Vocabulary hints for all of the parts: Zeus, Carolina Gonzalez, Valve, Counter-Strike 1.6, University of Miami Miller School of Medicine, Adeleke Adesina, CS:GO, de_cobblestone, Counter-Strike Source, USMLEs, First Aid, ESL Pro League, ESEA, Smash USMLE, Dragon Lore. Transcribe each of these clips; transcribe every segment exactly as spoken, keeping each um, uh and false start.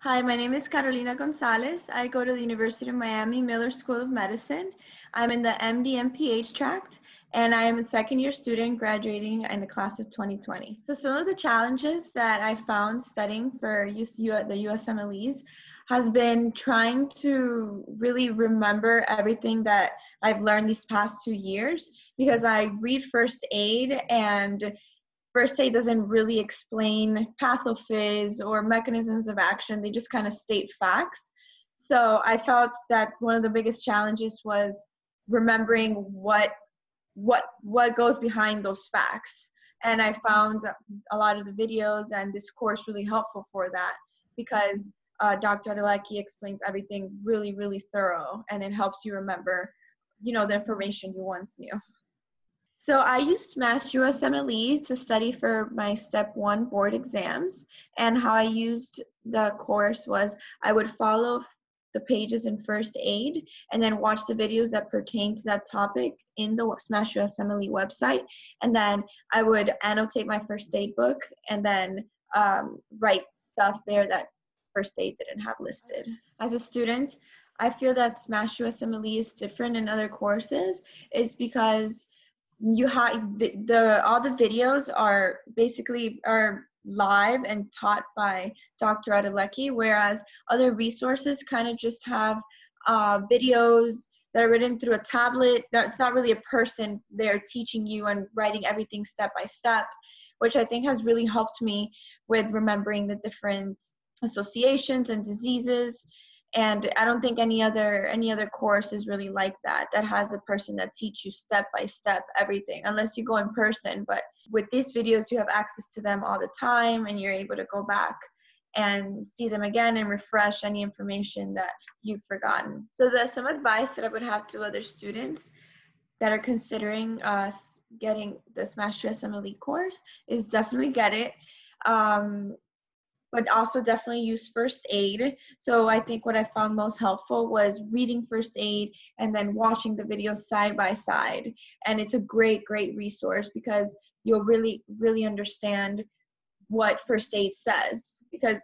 Hi, my name is Carolina Gonzalez. I go to the University of Miami Miller School of Medicine. I'm in the M D M P H tract, and I am a second year student graduating in the class of twenty twenty. So some of the challenges that I found studying for the U S M L Es has been trying to really remember everything that I've learned these past two years, because I read First Aid, and First Aid doesn't really explain pathophys or mechanisms of action. They just kind of state facts. So I felt that one of the biggest challenges was remembering what what what goes behind those facts. And I found a lot of the videos and this course really helpful for that, because uh, Doctor Adeleke explains everything really, really thorough, and it helps you remember, you know, the information you once knew. So I used Smash U S M L E to study for my step one board exams, and how I used the course was I would follow the pages in First Aid and then watch the videos that pertain to that topic in the Smash U S M L E website, and then I would annotate my First Aid book and then um, write stuff there that First Aid didn't have listed. As a student, I feel that Smash U S M L E is different in other courses is because you have the, the all the videos are basically are live and taught by Doctor Adeleke, whereas other resources kind of just have uh, videos that are written through a tablet. That's not really a person there teaching you and writing everything step by step, which I think has really helped me with remembering the different associations and diseases. And I don't think any other any other course is really like that, that has a person that teaches you step by step everything, unless you go in person. But with these videos, you have access to them all the time, and you're able to go back and see them again and refresh any information that you've forgotten. So there's some advice that I would have to other students that are considering uh, getting the Smash U S M L E course is definitely get it. Um, but also definitely use First Aid. So I think what I found most helpful was reading First Aid and then watching the videos side by side. And it's a great, great resource, because you'll really, really understand what First Aid says, because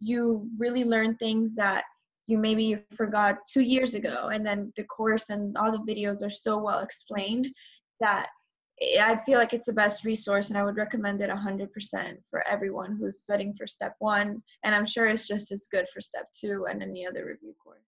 you really learn things that you maybe you forgot two years ago. And then the course and all the videos are so well explained that I feel like it's the best resource, and I would recommend it one hundred percent for everyone who's studying for step one, and I'm sure it's just as good for step two and any other review course.